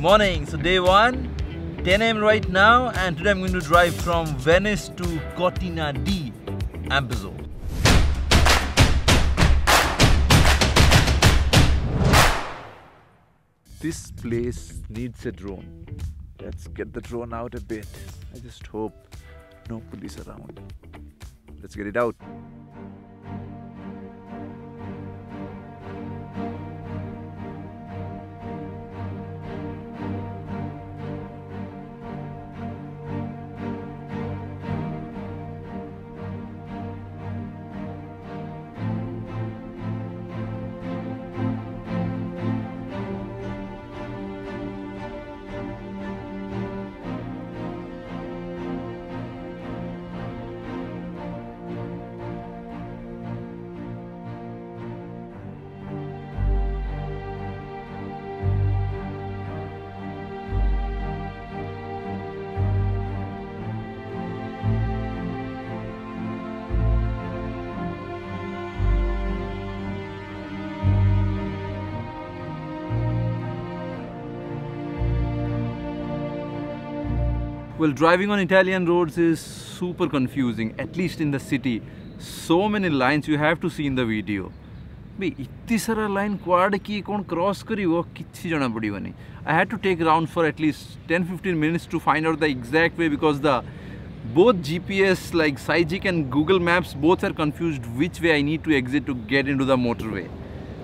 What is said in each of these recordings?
morning. So day one, 10 a.m. right now, and today I'm going to drive from Venice to Cortina d'Ampezzo. This place needs a drone. Let's get the drone out a bit. I just hope no police around. Let's get it out. Well, driving on Italian roads is super confusing, at least in the city. So many lines you have to see in the video. I had to take around for at least 10-15 minutes to find out the exact way, because both GPS like Sygic and Google Maps both are confused which way I need to exit to get into the motorway.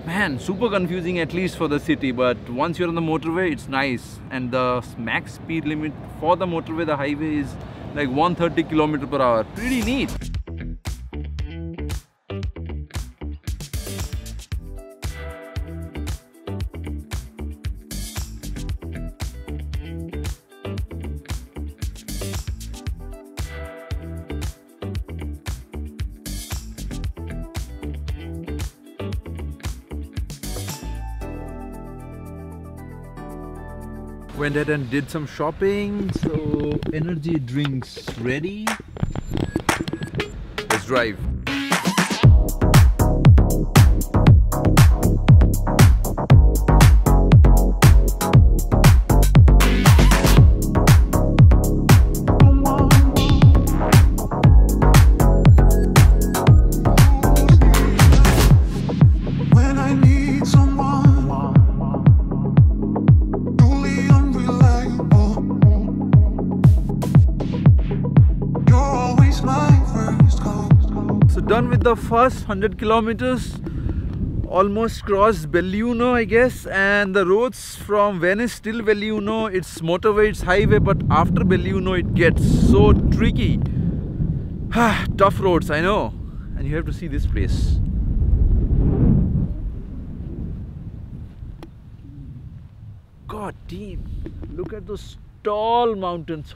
Man, super confusing, at least for the city, but once you're on the motorway, it's nice. And the max speed limit for the motorway, the highway, is like 130 km/h. Pretty neat. Went ahead and did some shopping, so energy drinks ready. Let's drive. Done with the first 100 km, almost crossed Belluno, I guess, and the roads from Venice till Belluno, it's motorway, it's highway, but after Belluno it gets so tricky. Tough roads, I know, and you have to see this place. God damn, look at those tall mountains.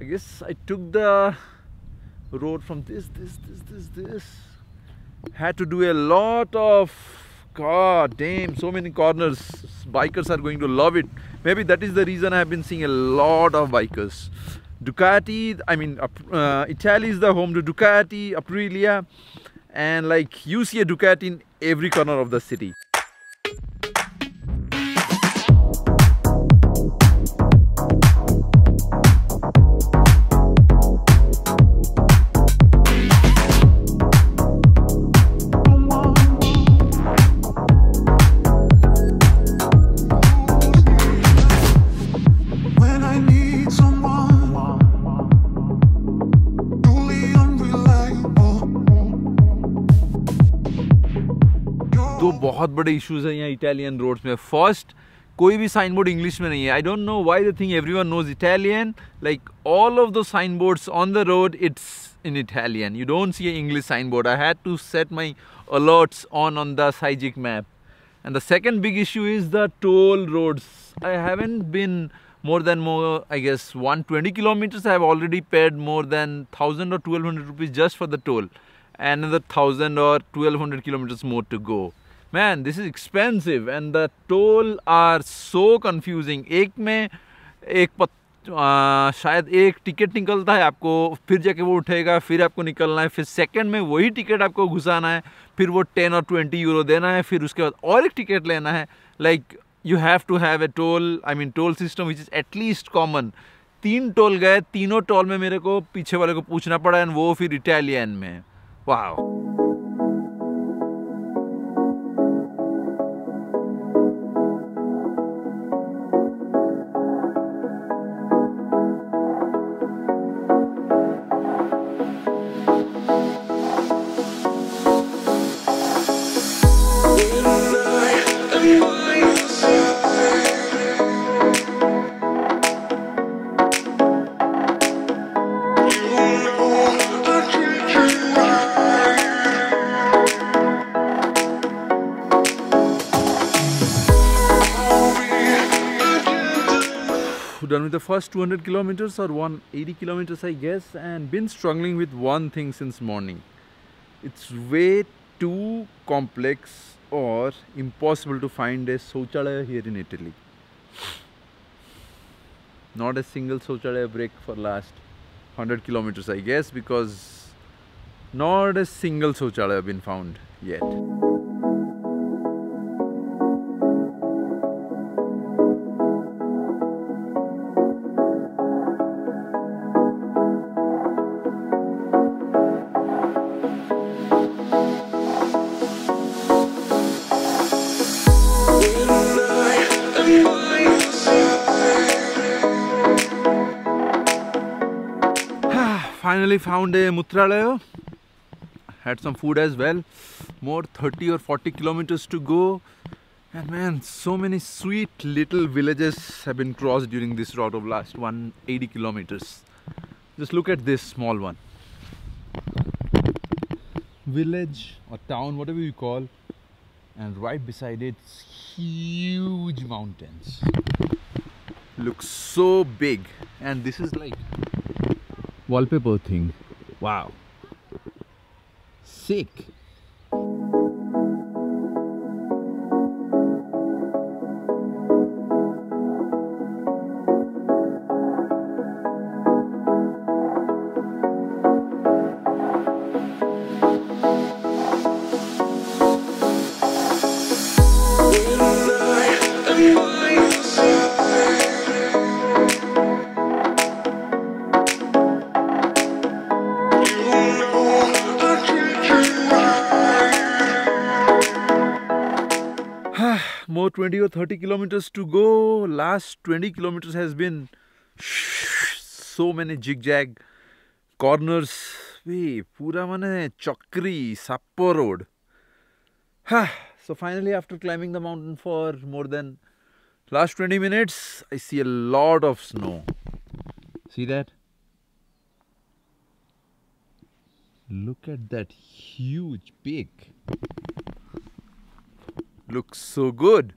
I guess I took the road from this. Had to do a lot of, god damn, so many corners. Bikers are going to love it. Maybe that is the reason I have been seeing a lot of bikers. Ducati, I mean, Italy is the home to Ducati, Aprilia, and like you see a Ducati in every corner of the city. बहुत बड़े issues हैं यहाँ Italian roads में. First, कोई भी signboard English में नहीं है. I don't know why they think everyone knows Italian. Like all of the signboards on the road, it's in Italian. You don't see an English signboard. I had to set my alerts on the Sygic map. And the second big issue is the toll roads. I haven't been more than, I guess, 120 km. I have already paid more than 1,000 or 1,200 rupees just for the toll. Another 1,000 or 1,200 km more to go. Man, this is expensive, and the toll are so confusing. Ek mein ek शायद एक ticket निकलता है, आपको फिर जाके वो उठेगा, फिर आपको निकलना है, फिर सेकंड में वही टिकट आपको घुसाना है, फिर वो 10 और 20 यूरो देना है, फिर उसके बाद और एक टिकट लेना है. Like you have to have a toll, I mean toll system which is at least common. 3 toll गए, तीनों टोल में मेरे को पीछे वाले को पूछना पड़ा एंड वो फिर इटालियन में. वाह. Done with the first 200 kilometers or 180 kilometers I guess, and been struggling with one thing since morning. It's way too complex or impossible to find a Shauchalaya here in Italy. Not a single Shauchalaya break for last 100 kilometers I guess, because not a single Shauchalaya been found yet. Finally found a Mutralaya, had some food as well. More 30 or 40 kilometers to go, and man, so many sweet little villages have been crossed during this route of last 180 kilometers. Just look at this small one. Village or town, whatever you call, and right beside it, huge mountains. Looks so big, and this is like wallpaper thing. Wow. Sick. More 20 or 30 kilometers to go. Last 20 kilometers has been so many zigzag corners. Hey, pura mane chakri sappo road. So finally, after climbing the mountain for more than last 20 minutes, I see a lot of snow. See that? Look at that huge peak. Looks so good.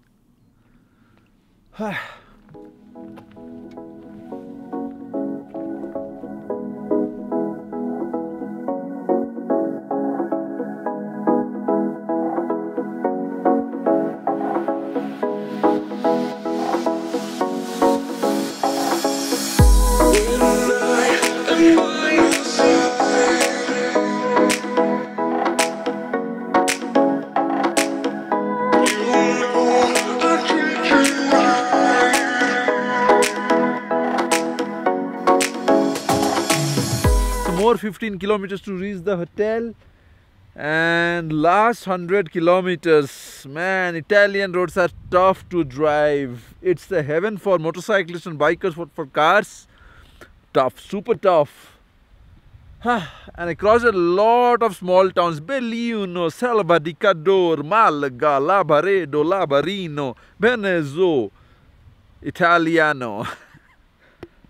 More 15 kilometers to reach the hotel, and last 100 kilometers. Man, Italian roads are tough to drive. It's the heaven for motorcyclists and bikers, for cars. Tough, super tough. And I crossed a lot of small towns: Belluno, Selva di Cadore, Malga, Labaredo, Labarino, Benzo, Italiano.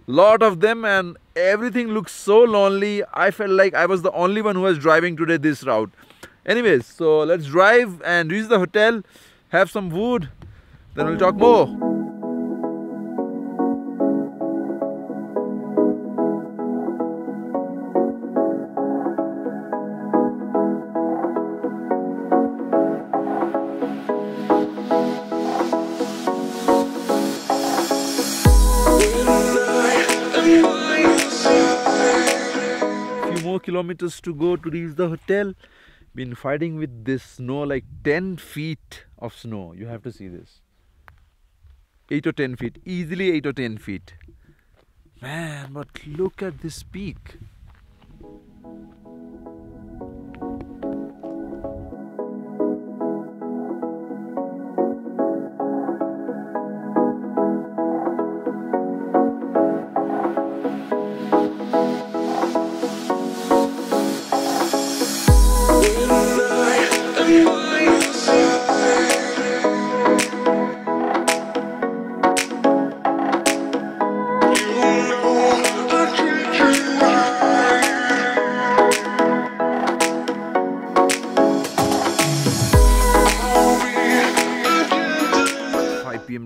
Lot of them, and everything looks so lonely. I felt like I was the only one who was driving today this route. Anyways, so let's drive and reach the hotel, have some food, then we'll talk more. Few more kilometers to go to reach the hotel. Been fighting with this snow, like 10 feet of snow. You have to see this. 8 or 10 feet. Easily 8 or 10 feet. Man, but look at this peak.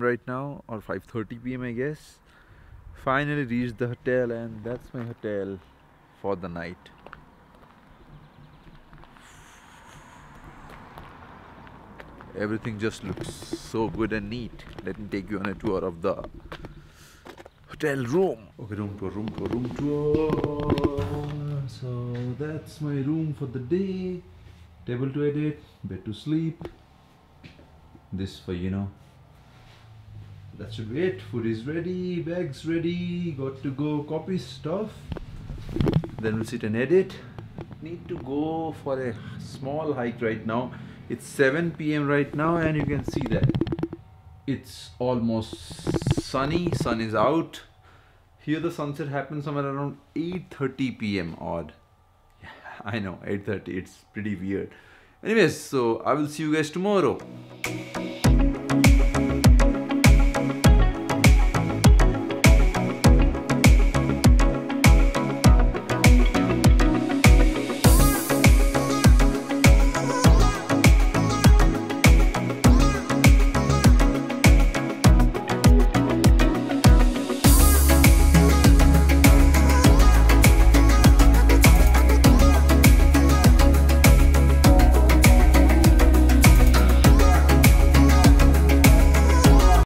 Right now, or 5:30 p.m. I guess. Finally reached the hotel, and that's my hotel for the night. Everything just looks so good and neat. Let me take you on a tour of the hotel room. Okay, room tour. So that's my room for the day. Table to edit, bed to sleep. This for, you know, that should be it. Food is ready, bags ready, got to go copy stuff. Then we'll sit and edit. Need to go for a small hike right now. It's 7 p.m. right now, and you can see that it's almost sunny. Sun is out. Here the sunset happens somewhere around 8:30 p.m. odd. Yeah, I know, 8:30. It's pretty weird. Anyways, so I will see you guys tomorrow.